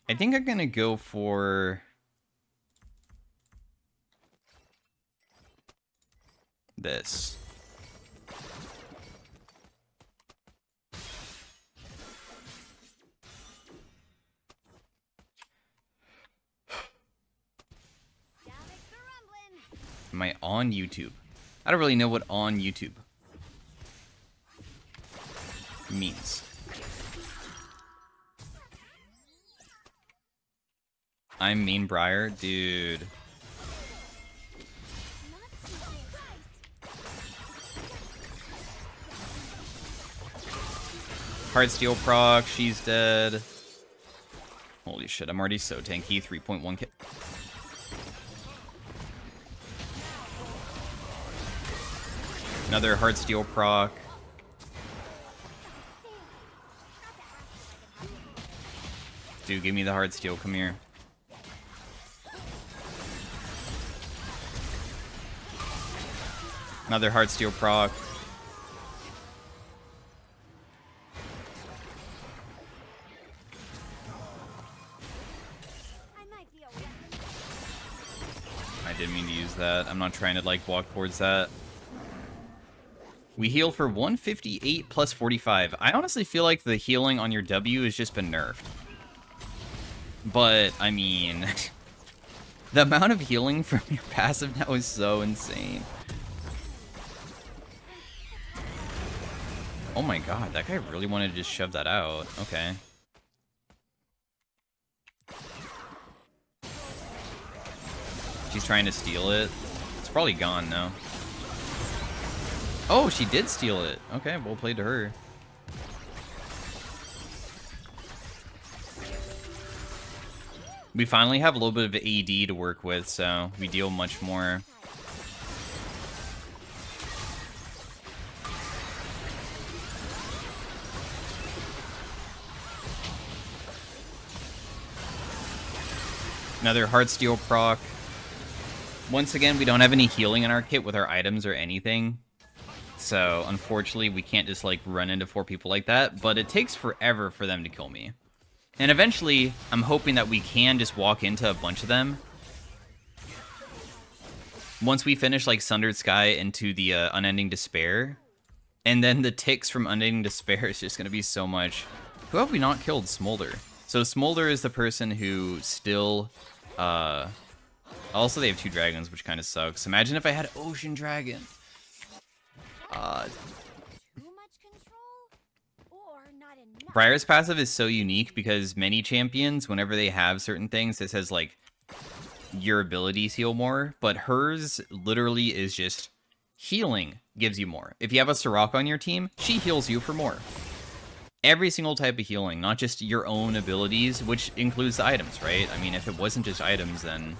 I think I'm going to go for this. Am I on YouTube? I don't really know what on YouTube means. I'm mean Briar, dude. Heartsteel proc, she's dead. Holy shit, I'm already so tanky. 3.1k. Another Heartsteel proc. Dude, give me the Heartsteel, come here. Another Heartsteel proc. That. I'm not trying to like walk towards that. We heal for 158 plus 45. I honestly feel like the healing on your W has just been nerfed. But I mean, the amount of healing from your passive now is so insane. Oh my god, that guy really wanted to just shove that out. Okay. She's trying to steal it. It's probably gone now. Oh, she did steal it. Okay, well played to her. We finally have a little bit of AD to work with, so we deal much more. Another Heartsteel proc. Once again, we don't have any healing in our kit with our items or anything. So, unfortunately, we can't just, like, run into four people like that. But it takes forever for them to kill me. And eventually, I'm hoping that we can just walk into a bunch of them. Once we finish, like, Sundered Sky into the Unending Despair. And then the ticks from Unending Despair is just going to be so much. Who have we not killed? Smolder. So, Smolder is the person who still... Also, they have two dragons, which kind of sucks. Imagine if I had Ocean Dragon. Briar's passive is so unique because many champions, whenever they have certain things, it says, like, your abilities heal more. But hers literally is just healing gives you more. If you have a Soraka on your team, she heals you for more. Every single type of healing, not just your own abilities, which includes the items, right? I mean, if it wasn't just items, then...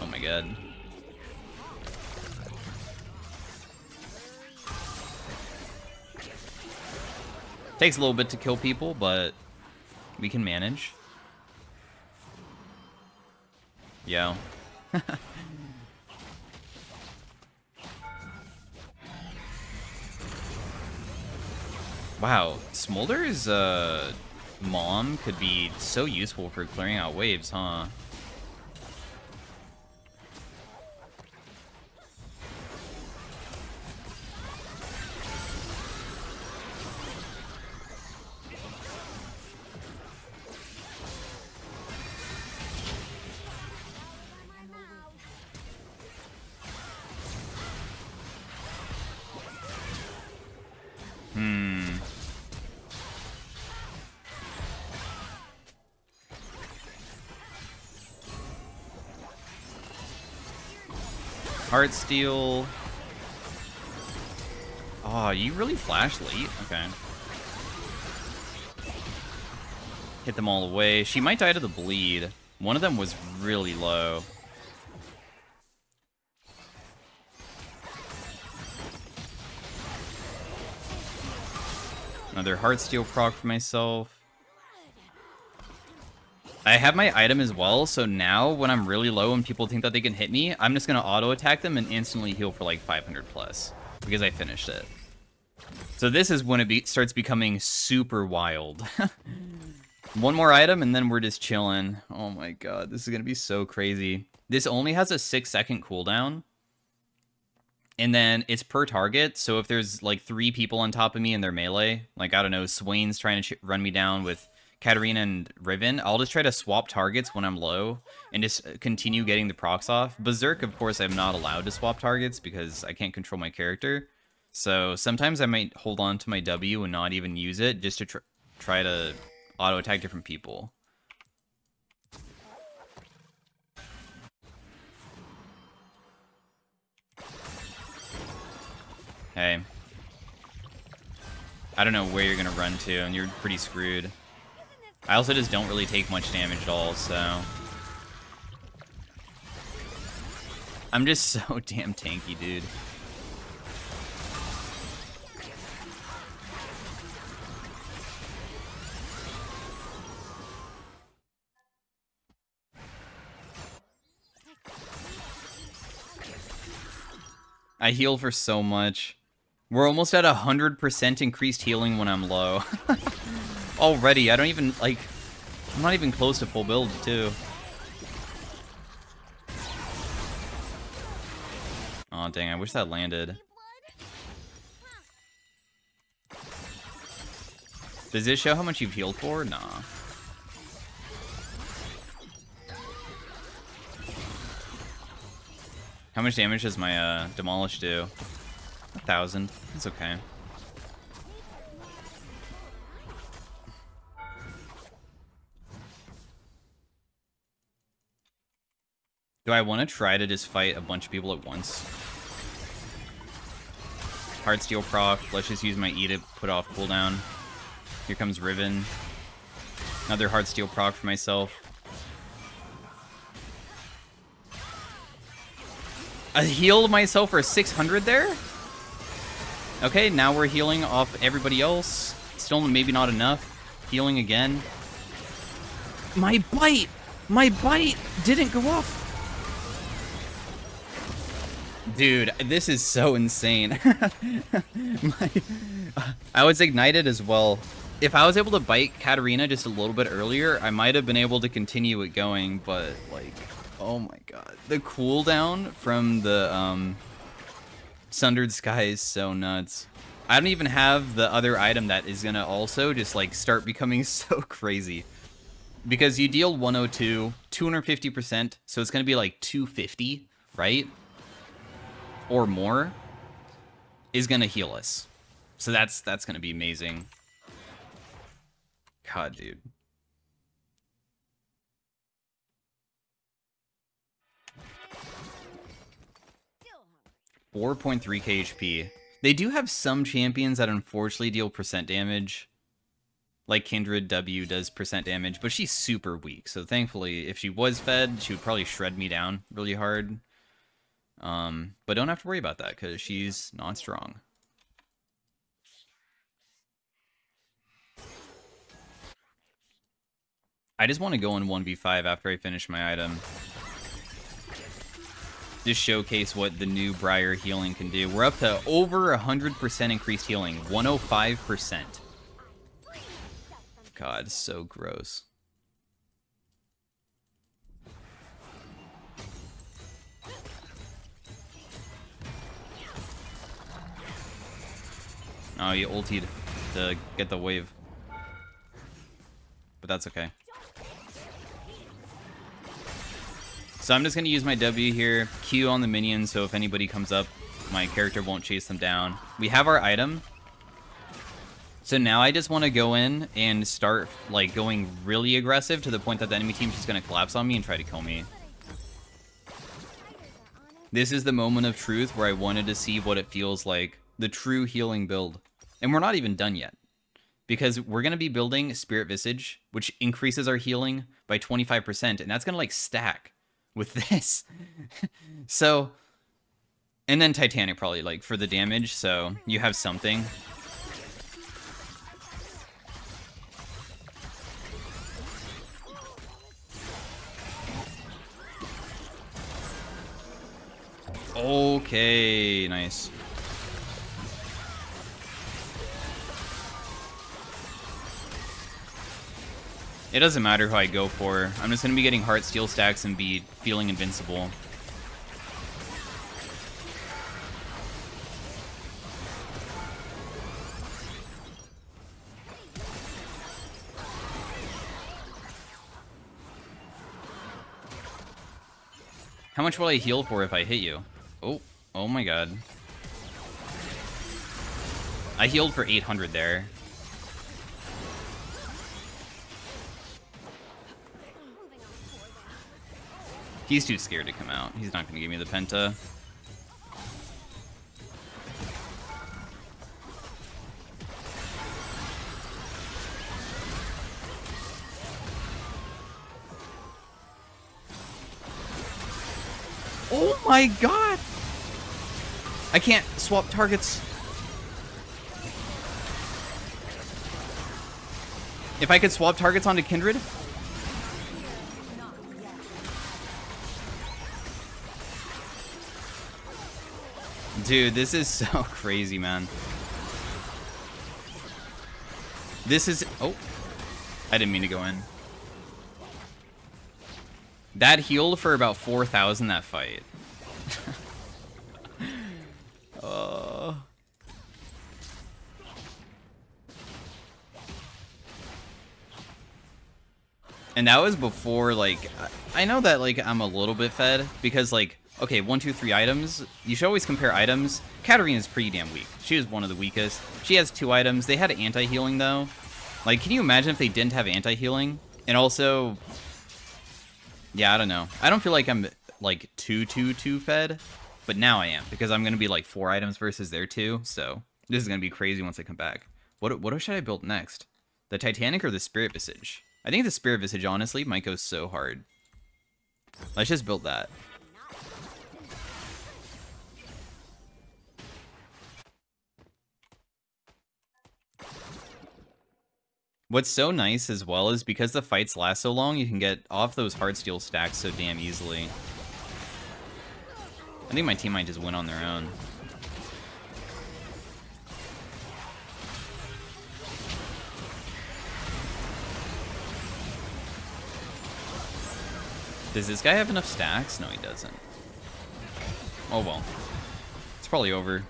Oh my god. Takes a little bit to kill people, but we can manage. Yo. Wow, Smolder's mom could be so useful for clearing out waves, huh? Heartsteel. Oh, you really flash late? Okay. Hit them all away. She might die to the bleed. One of them was really low. Another Heartsteel proc for myself. I have my item as well, so now when I'm really low and people think that they can hit me, I'm just going to auto-attack them and instantly heal for like 500 plus, because I finished it. So this is when it starts becoming super wild. One more item and then we're just chilling. Oh my god, this is going to be so crazy. This only has a 6-second cooldown, and then it's per target, so if there's like 3 people on top of me and they're melee, like I don't know, Swain's trying to run me down with... Katarina and Riven, I'll just try to swap targets when I'm low and just continue getting the procs off. Berserk, of course, I'm not allowed to swap targets because I can't control my character. So sometimes I might hold on to my W and not even use it just to try to auto-attack different people. Hey. I don't know where you're going to run to and you're pretty screwed. I also just don't really take much damage at all, so... I'm just so damn tanky, dude. I heal for so much. We're almost at 100% increased healing when I'm low. Already, I don't even, like, I'm not even close to full build, too. Aw, dang, I wish that landed. Does this show how much you've healed for? Nah. How much damage does my, Demolish do? 1,000. That's okay. Do I want to try to just fight a bunch of people at once? Heartsteel proc. Let's just use my E to put off cooldown. Here comes Riven. Another Heartsteel proc for myself. I healed myself for 600 there? Okay, now we're healing off everybody else. Still maybe not enough. Healing again. My bite! My bite didn't go off! Dude, this is so insane. I was ignited as well. If I was able to bite Katarina just a little bit earlier, I might have been able to continue it going, but like, oh my god. The cooldown from the Sundered Sky is so nuts. I don't even have the other item that is gonna also just like start becoming so crazy. Because you deal 102, 250%, so it's gonna be like 250, right? Or more is gonna heal us. So that's gonna be amazing. God, dude. $4.3k HP. They do have some champions that unfortunately deal percent damage. Like Kindred W does percent damage, but she's super weak. So thankfully, if she was fed, she would probably shred me down really hard. But don't have to worry about that because she's not strong. I just want to go in 1v5 after I finish my item. Just showcase what the new Briar healing can do. We're up to over 100% increased healing. 105%. God, so gross. Oh, you ultied to get the wave. But that's okay. So I'm just going to use my W here, Q on the minions, so if anybody comes up, my character won't chase them down. We have our item. So now I just want to go in and start like going really aggressive to the point that the enemy team's just going to collapse on me and try to kill me. This is the moment of truth where I wanted to see what it feels like, the true healing build. And we're not even done yet, because we're going to be building Spirit Visage, which increases our healing by 25%, and that's going to like stack with this. So, and then Titanic probably like for the damage, so you have something. Okay, nice. It doesn't matter who I go for. I'm just going to be getting Heartsteel stacks and be feeling invincible. How much will I heal for if I hit you? Oh, oh my god. I healed for 800 there. He's too scared to come out. He's not going to give me the penta. Oh my god! I can't swap targets. If I could swap targets onto Kindred... Dude, this is so crazy, man. This is... Oh. I didn't mean to go in. That healed for about 4,000 that fight. And that was before, like... I know that, like, I'm a little bit fed, because, like... Okay, 1, 2, 3 items. You should always compare items. Katarina's pretty damn weak. She was one of the weakest. She has 2 items. They had anti-healing, though. Like, can you imagine if they didn't have anti-healing? And also... Yeah, I don't know. I don't feel like I'm, like, too fed. But now I am, because I'm going to be like 4 items versus their 2, so this is going to be crazy once I come back. What should I build next? The Titanic or the Spirit Visage? I think the Spirit Visage, honestly, might go so hard. Let's just build that. What's so nice as well is because the fights last so long, you can get off those Heartsteel stacks so damn easily. I think my team might just win on their own. Does this guy have enough stacks? No, he doesn't. Oh well. It's probably over.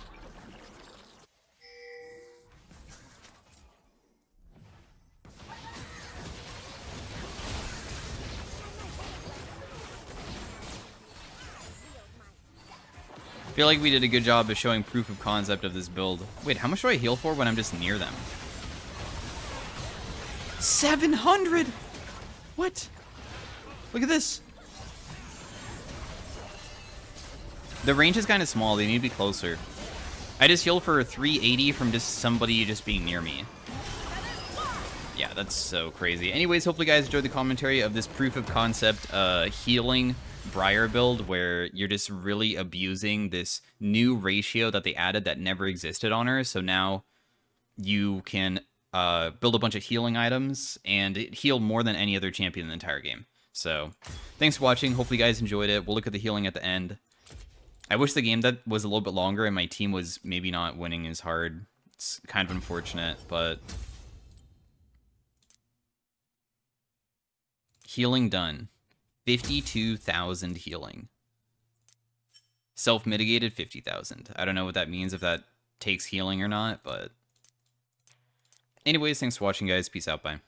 I feel like we did a good job of showing proof of concept of this build. Wait, how much do I heal for when I'm just near them? 700! What? Look at this! The range is kind of small, they need to be closer. I just healed for 380 from just somebody just being near me. Yeah, that's so crazy. Anyways, hopefully you guys enjoyed the commentary of this proof of concept healing Briar build, where you're just really abusing this new ratio that they added that never existed on her. So now you can build a bunch of healing items and heal more than any other champion in the entire game. So thanks for watching. Hopefully you guys enjoyed it. We'll look at the healing at the end. I wish the game that was a little bit longer and my team was maybe not winning as hard. It's kind of unfortunate, but healing done. 52,000 healing. Self-mitigated 50,000. I don't know what that means, if that takes healing or not, but anyways, thanks for watching, guys. Peace out. Bye.